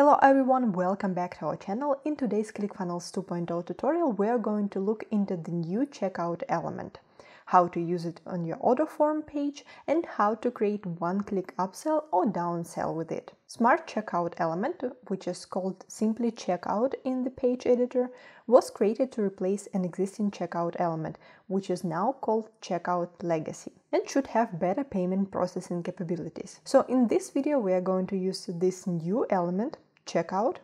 Hello everyone, welcome back to our channel. In today's ClickFunnels 2.0 tutorial, we are going to look into the new checkout element, how to use it on your order form page, and how to create one-click upsell or downsell with it. Smart Checkout element, which is called simply Checkout in the page editor, was created to replace an existing checkout element, which is now called Checkout Legacy, and should have better payment processing capabilities. So in this video, we are going to use this new element, Checkout.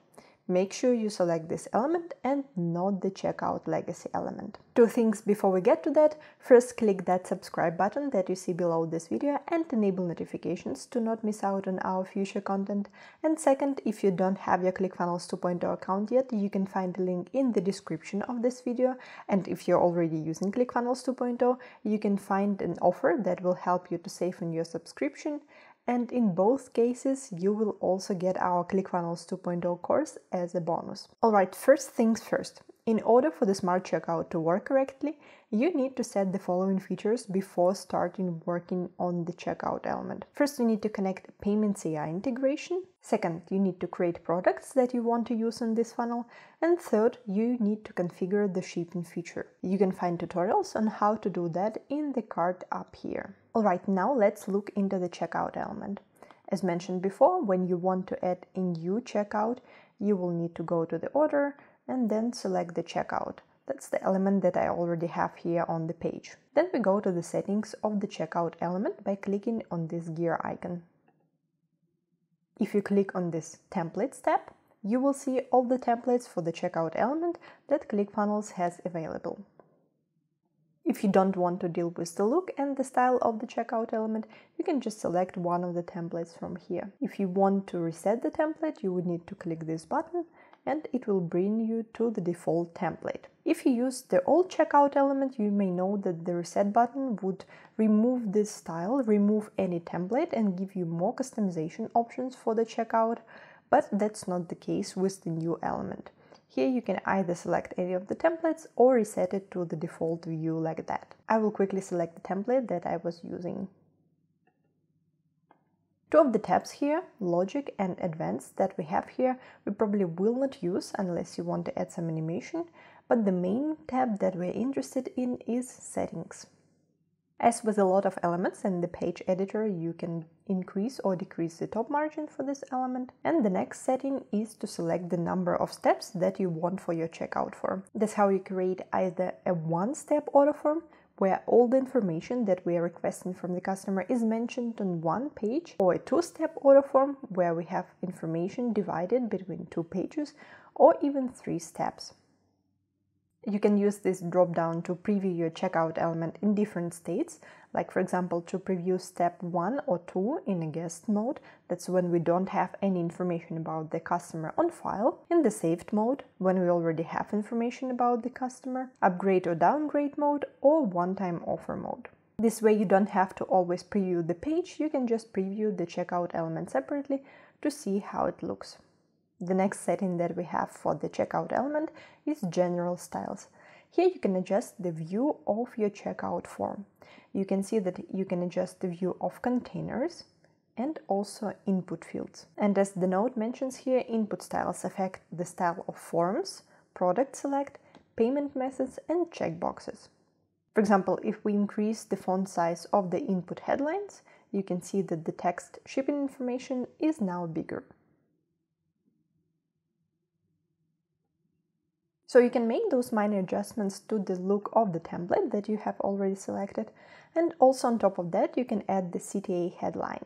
Make sure you select this element and not the Checkout Legacy element. Two things before we get to that. First, click that subscribe button that you see below this video and enable notifications to not miss out on our future content. And second, if you don't have your ClickFunnels 2.0 account yet, you can find the link in the description of this video. And if you're already using ClickFunnels 2.0, you can find an offer that will help you to save on your subscription. And in both cases, you will also get our ClickFunnels 2.0 course as a bonus. Alright, first things first. In order for the Smart Checkout to work correctly, you need to set the following features before starting working on the checkout element. First, you need to connect payment CI integration. Second, you need to create products that you want to use in this funnel. And third, you need to configure the shipping feature. You can find tutorials on how to do that in the card up here. Alright, now let's look into the checkout element. As mentioned before, when you want to add a new checkout, you will need to go to the order and then select the checkout. That's the element that I already have here on the page. Then we go to the settings of the checkout element by clicking on this gear icon. If you click on this templates tab, you will see all the templates for the checkout element that ClickFunnels has available. If you don't want to deal with the look and the style of the checkout element, you can just select one of the templates from here. If you want to reset the template, you would need to click this button and it will bring you to the default template. If you use the old checkout element, you may know that the reset button would remove this style, remove any template, and give you more customization options for the checkout, but that's not the case with the new element. Here you can either select any of the templates or reset it to the default view like that. I will quickly select the template that I was using. Two of the tabs here, Logic and Advanced, that we have here, we probably will not use unless you want to add some animation, but the main tab that we're interested in is Settings. As with a lot of elements in the page editor, you can increase or decrease the top margin for this element. And the next setting is to select the number of steps that you want for your checkout form. That's how you create either a one-step order form, where all the information that we are requesting from the customer is mentioned on one page, or a two-step order form, where we have information divided between two pages, or even three steps. You can use this drop-down to preview your checkout element in different states, like for example to preview step 1 or 2 in a guest mode, that's when we don't have any information about the customer on file, in the saved mode, when we already have information about the customer, upgrade or downgrade mode, or one-time offer mode. This way you don't have to always preview the page, you can just preview the checkout element separately to see how it looks. The next setting that we have for the checkout element is General Styles. Here you can adjust the view of your checkout form. You can see that you can adjust the view of containers and also input fields. And as the note mentions here, input styles affect the style of forms, product select, payment methods, and checkboxes. For example, if we increase the font size of the input headlines, you can see that the text shipping information is now bigger. So you can make those minor adjustments to the look of the template that you have already selected, and also on top of that you can add the CTA headline.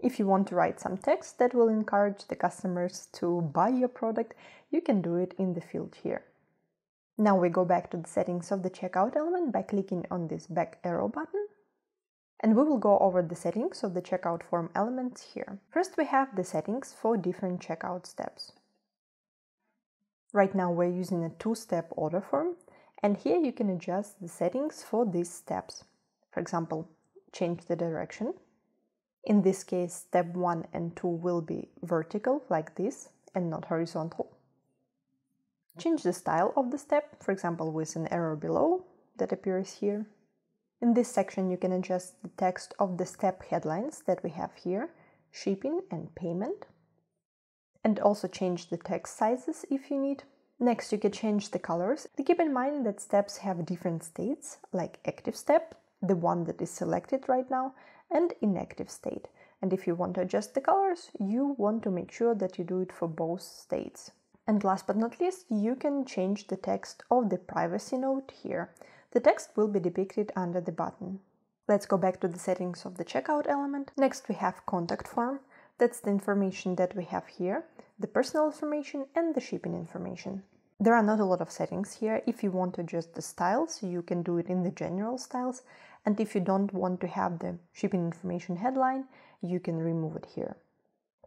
If you want to write some text that will encourage the customers to buy your product, you can do it in the field here. Now we go back to the settings of the checkout element by clicking on this back arrow button. And we will go over the settings of the checkout form elements here. First we have the settings for different checkout steps. Right now we're using a two-step order form, and here you can adjust the settings for these steps. For example, change the direction. In this case, step 1 and 2 will be vertical, like this, and not horizontal. Change the style of the step, for example, with an arrow below that appears here. In this section you can adjust the text of the step headlines that we have here, shipping and payment. and also change the text sizes if you need. Next, you can change the colors. Keep in mind that steps have different states, like active step, the one that is selected right now, and inactive state. And if you want to adjust the colors, you want to make sure that you do it for both states. And last but not least, you can change the text of the privacy note here. The text will be depicted under the button. Let's go back to the settings of the checkout element. Next, we have contact form. That's the information that we have here, the personal information and the shipping information. There are not a lot of settings here. If you want to adjust the styles, you can do it in the general styles. And if you don't want to have the shipping information headline, you can remove it here.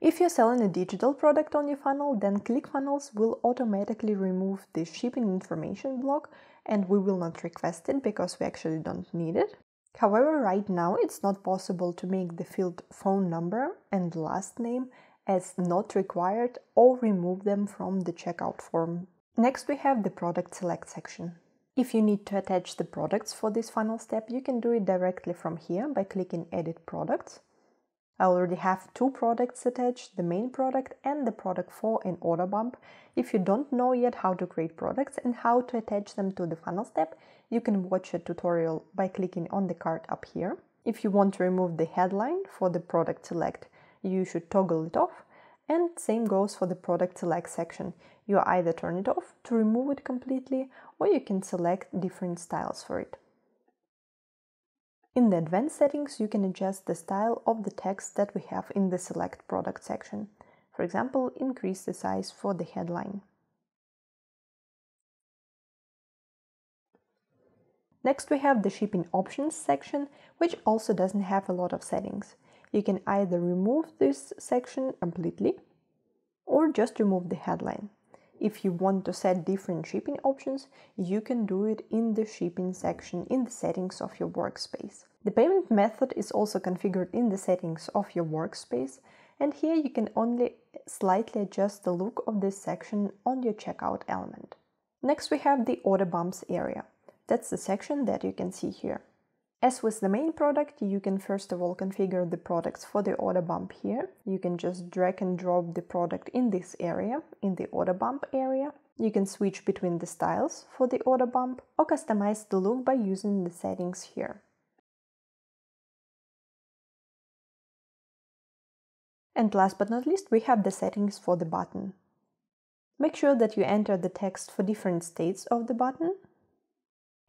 If you're selling a digital product on your funnel, then ClickFunnels will automatically remove the shipping information block and we will not request it because we actually don't need it. However, right now it's not possible to make the field phone number and last name as not required or remove them from the checkout form. Next, we have the product select section. If you need to attach the products for this funnel step, you can do it directly from here by clicking Edit Products. I already have two products attached, the main product and the product for an order bump. If you don't know yet how to create products and how to attach them to the funnel step, you can watch a tutorial by clicking on the card up here. If you want to remove the headline for the product select, you should toggle it off. And same goes for the product select section. You either turn it off to remove it completely, or you can select different styles for it. In the advanced settings, you can adjust the style of the text that we have in the select product section. For example, increase the size for the headline. Next, we have the shipping options section, which also doesn't have a lot of settings. You can either remove this section completely or just remove the headline. If you want to set different shipping options, you can do it in the shipping section in the settings of your workspace. The payment method is also configured in the settings of your workspace, and here you can only slightly adjust the look of this section on your checkout element. Next, we have the order bumps area. That's the section that you can see here. As with the main product, you can first of all configure the products for the order bump here. You can just drag and drop the product in this area, in the order bump area. You can switch between the styles for the order bump or customize the look by using the settings here. And last but not least, we have the settings for the button. Make sure that you enter the text for different states of the button.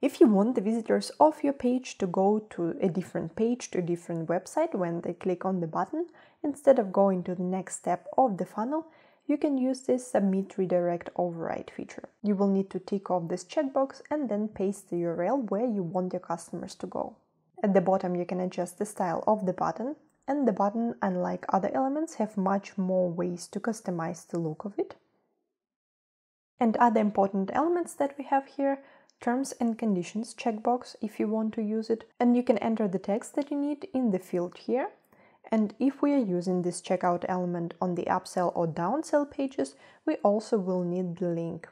If you want the visitors of your page to go to a different page, to a different website when they click on the button, instead of going to the next step of the funnel, you can use this Submit Redirect Override feature. You will need to tick off this checkbox and then paste the URL where you want your customers to go. At the bottom, you can adjust the style of the button, and the button, unlike other elements, have much more ways to customize the look of it. And other important elements that we have here: Terms and Conditions checkbox if you want to use it, and you can enter the text that you need in the field here. And if we are using this checkout element on the upsell or downsell pages, we also will need the link.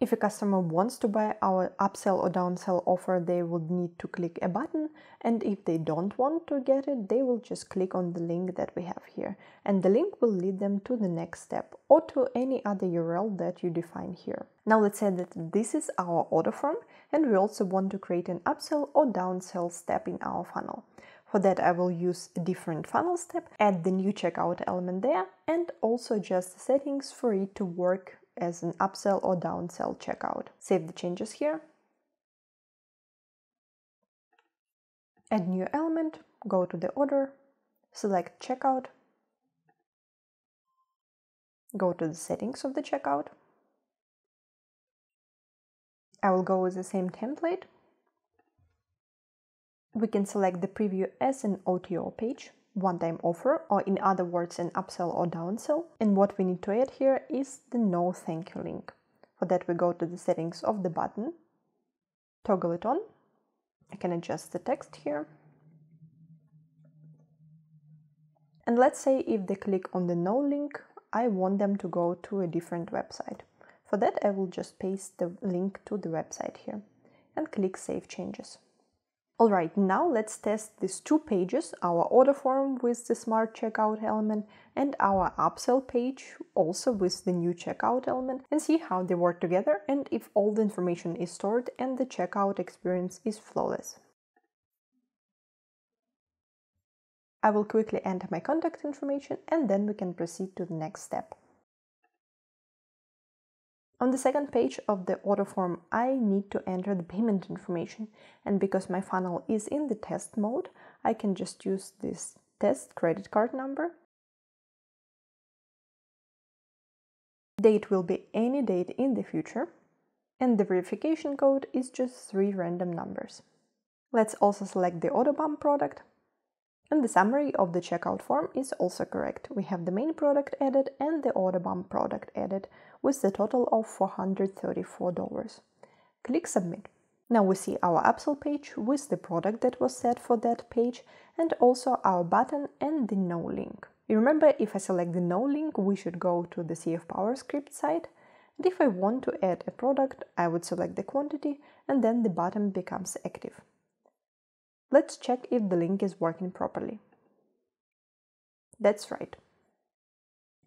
If a customer wants to buy our upsell or downsell offer, they would need to click a button, and if they don't want to get it, they will just click on the link that we have here, and the link will lead them to the next step or to any other URL that you define here. Now let's say that this is our order form and we also want to create an upsell or downsell step in our funnel. For that, I will use a different funnel step, add the new checkout element there, and also adjust the settings for it to work as an upsell or downsell checkout. Save the changes here. Add new element, go to the order, select checkout, go to the settings of the checkout. I will go with the same template. We can select the preview as an OTO page, one-time offer, or in other words an upsell or downsell, and what we need to add here is the no thank you link. For that, we go to the settings of the button, toggle it on. I can adjust the text here, and let's say if they click on the no link, I want them to go to a different website. For that, I will just paste the link to the website here and click Save Changes. Alright, now let's test these two pages, our order form with the Smart Checkout element and our upsell page also with the new checkout element, and see how they work together and if all the information is stored and the checkout experience is flawless. I will quickly enter my contact information and then we can proceed to the next step. On the second page of the order form, I need to enter the payment information, and because my funnel is in the test mode, I can just use this test credit card number. Date will be any date in the future, and the verification code is just 3 random numbers. Let's also select the Autobomb product, and the summary of the checkout form is also correct. We have the main product added and the Autobomb product added, with the total of $434. Click Submit. Now we see our upsell page with the product that was set for that page and also our button and the no link. You remember, if I select the no link, we should go to the CF Power Scripts site. And if I want to add a product, I would select the quantity and then the button becomes active. Let's check if the link is working properly. That's right.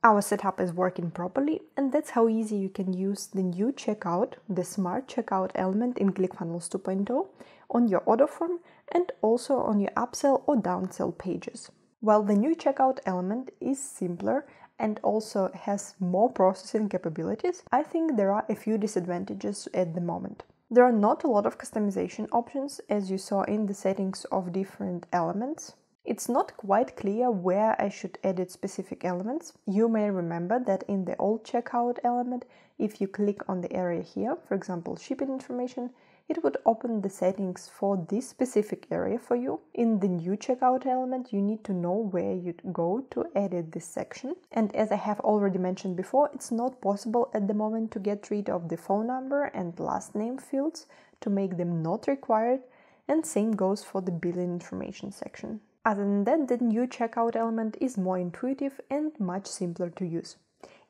Our setup is working properly, and that's how easy you can use the new checkout, the Smart Checkout element in ClickFunnels 2.0 on your order form and also on your upsell or downsell pages. While the new checkout element is simpler and also has more processing capabilities, I think there are a few disadvantages at the moment. There are not a lot of customization options, as you saw in the settings of different elements. It's not quite clear where I should edit specific elements. You may remember that in the old checkout element, if you click on the area here, for example shipping information, it would open the settings for this specific area for you. In the new checkout element, you need to know where you'd go to edit this section. And as I have already mentioned before, it's not possible at the moment to get rid of the phone number and last name fields to make them not required, and same goes for the billing information section. Other than that, the new checkout element is more intuitive and much simpler to use.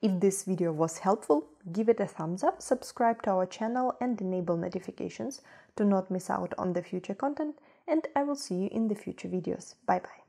If this video was helpful, give it a thumbs up, subscribe to our channel and enable notifications to not miss out on the future content, and I will see you in the future videos. Bye bye!